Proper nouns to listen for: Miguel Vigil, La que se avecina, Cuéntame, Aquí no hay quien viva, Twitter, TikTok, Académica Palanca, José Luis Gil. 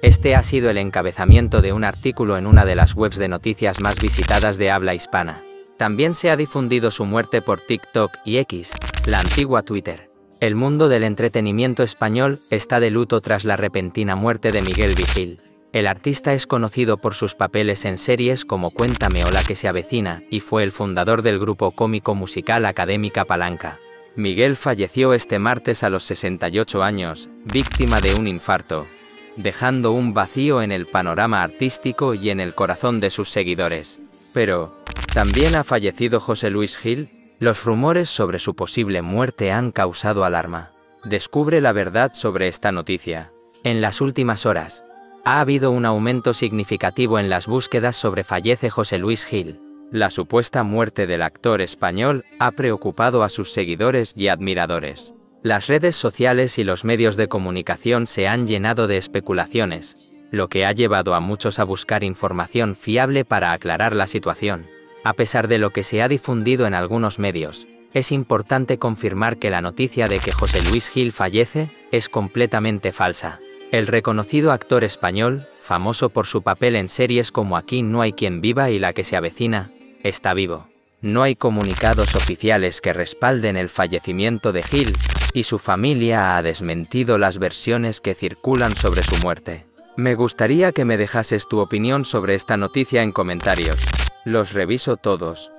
Este ha sido el encabezamiento de un artículo en una de las webs de noticias más visitadas de habla hispana. También se ha difundido su muerte por TikTok y X, la antigua Twitter. El mundo del entretenimiento español está de luto tras la repentina muerte de Miguel Vigil. El artista es conocido por sus papeles en series como Cuéntame o La que se avecina, y fue el fundador del grupo cómico musical Académica Palanca. Miguel falleció este martes a los 68 años, víctima de un infarto, dejando un vacío en el panorama artístico y en el corazón de sus seguidores. Pero, ¿también ha fallecido José Luis Gil? Los rumores sobre su posible muerte han causado alarma. Descubre la verdad sobre esta noticia. En las últimas horas, ha habido un aumento significativo en las búsquedas sobre fallece José Luis Gil. La supuesta muerte del actor español ha preocupado a sus seguidores y admiradores. Las redes sociales y los medios de comunicación se han llenado de especulaciones, lo que ha llevado a muchos a buscar información fiable para aclarar la situación. A pesar de lo que se ha difundido en algunos medios, es importante confirmar que la noticia de que José Luis Gil fallece es completamente falsa. El reconocido actor español, famoso por su papel en series como Aquí no hay quien viva y La que se avecina, está vivo. No hay comunicados oficiales que respalden el fallecimiento de Gil, y su familia ha desmentido las versiones que circulan sobre su muerte. Me gustaría que me dejases tu opinión sobre esta noticia en comentarios. Los reviso todos.